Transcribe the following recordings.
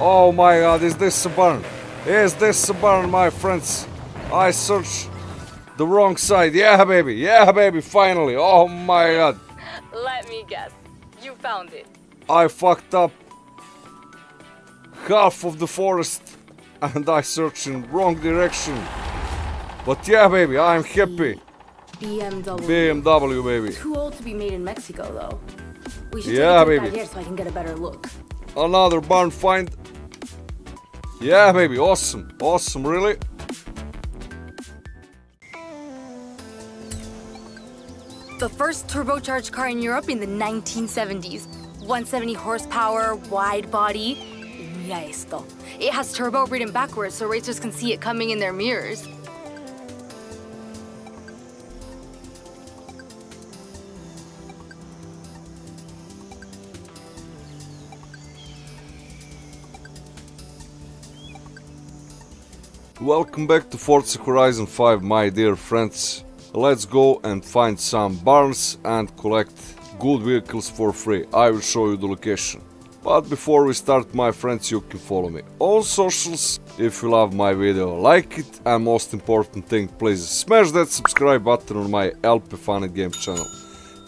Oh my god, is this Suburban? Is this Suburban, my friends? I searched the wrong side. Yeah, baby, finally. Oh my god. Let me guess. You found it. I fucked up half of the forest and I searched in wrong direction. But yeah, baby, I'm happy. BMW, baby. Too old to be made in Mexico, though. We should take it back here so I can get a better look. Another barn find. Yeah, baby, awesome. Awesome, really. The first turbocharged car in Europe in the 1970s. 170 horsepower, wide body. Mira esto. It has turbo written backwards so racers can see it coming in their mirrors. Welcome back to Forza Horizon 5, my dear friends. Let's go and find some barns and collect good vehicles for free. I will show you the location. But before we start, my friends, you can follow me on socials. If you love my video, like it. And most important thing, please smash that subscribe button on my LP Fun and Games channel.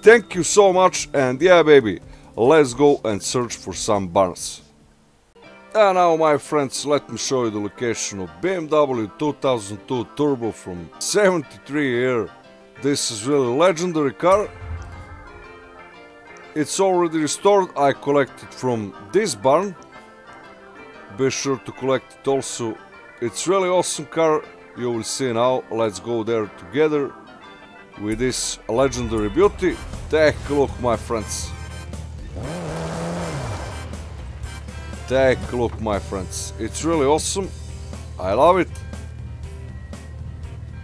Thank you so much. And yeah, baby, let's go and search for some barns. And now, my friends, let me show you the location of BMW 2002 Turbo from 73 year. This is really legendary car. It's already restored. I collected from this barn. Be sure to collect it also. It's really awesome car. You will see now. Let's go there together with this legendary beauty. Take a look, my friends. Take a look, my friends, it's really awesome, I love it.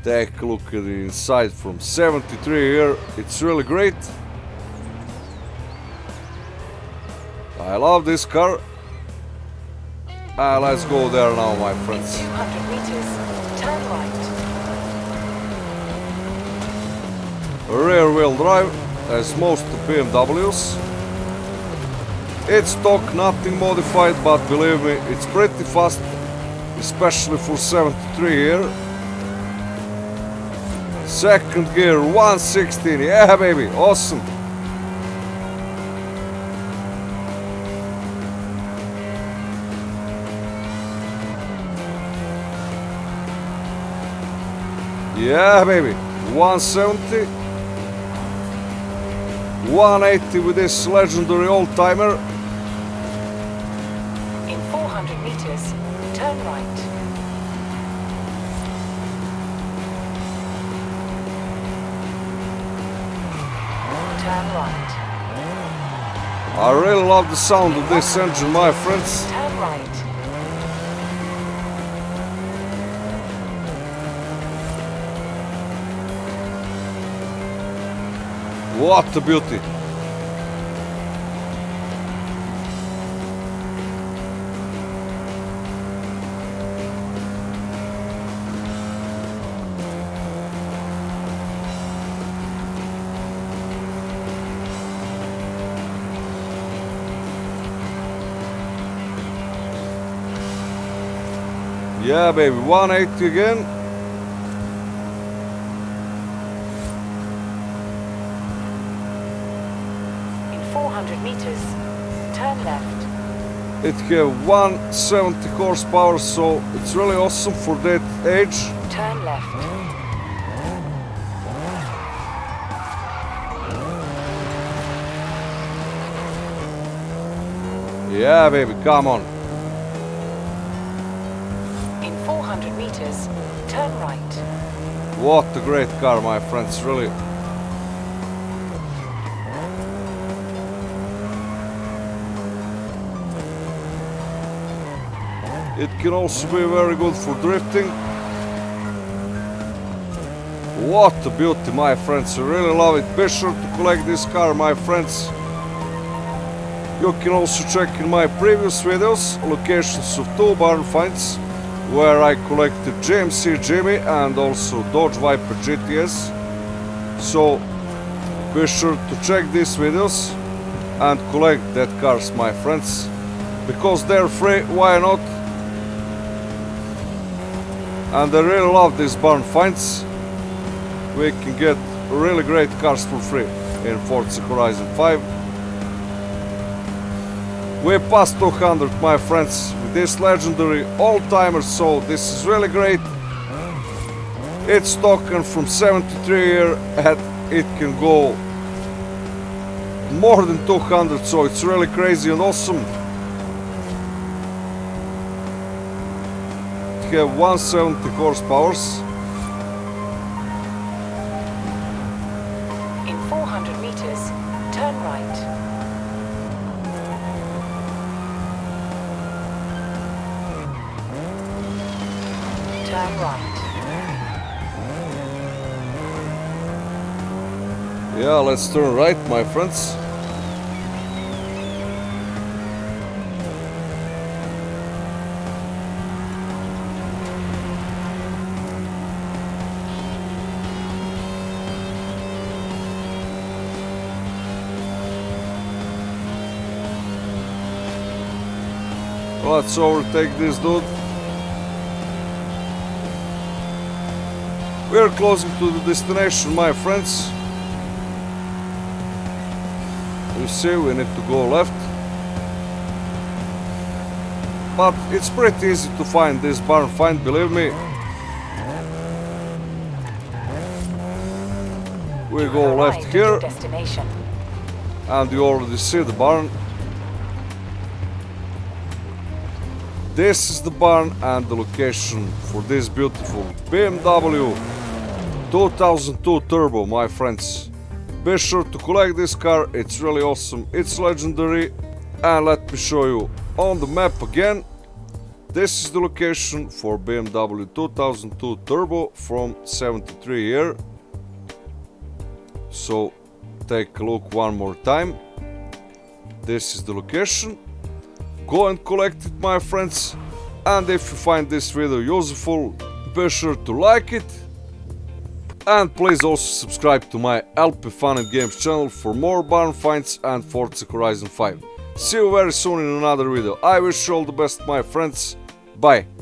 Take a look at the inside from 73 here, it's really great. I love this car. Let's go there now, my friends. In 200 meters, turn right. Rear wheel drive, as most BMWs. It's stock, nothing modified, but believe me, it's pretty fast, especially for 73 here. Second gear, 116, yeah baby, awesome. Yeah baby, 170. 180 with this legendary old-timer. In 400 meters, turn right. Turn right. I really love the sound of this engine, my friends. Turn right. What a beauty! Yeah, baby, 180 again. It has 170 horsepower, so it's really awesome for that age. Turn left. Yeah, baby, come on. In 400 meters, turn right. What a great car, my friends, really. It can also be very good for drifting. What a beauty, my friends, I really love it. Be sure to collect this car, my friends. You can also check in my previous videos locations of two barn finds where I collected GMC Jimmy and also Dodge Viper GTS. So be sure to check these videos and collect that cars, my friends. because they're free, why not? And I really love these barn finds. We can get really great cars for free in Forza Horizon 5. We passed 200, my friends, with this legendary all-timer, so this is really great. It's stock from 73 year and it can go more than 200, so it's really crazy and awesome. It has 170 horsepower. In 400 meters, turn right. Turn right. Yeah, let's turn right, my friends. Let's overtake this dude. We're closing to the destination, my friends. You see, we need to go left. But it's pretty easy to find this barn find, believe me. We go left here. And you already see the barn. This is the barn and the location for this beautiful BMW 2002 Turbo, my friends. Be sure to collect this car, it's really awesome, it's legendary. And let me show you on the map again. This is the location for BMW 2002 Turbo from 73 year. So take a look one more time. This is the location. Go and collect it, my friends. And if you find this video useful, be sure to like it. And please also subscribe to my LP Fun and Games channel for more barn finds and Forza Horizon 5. See you very soon in another video. I wish you all the best, my friends. Bye.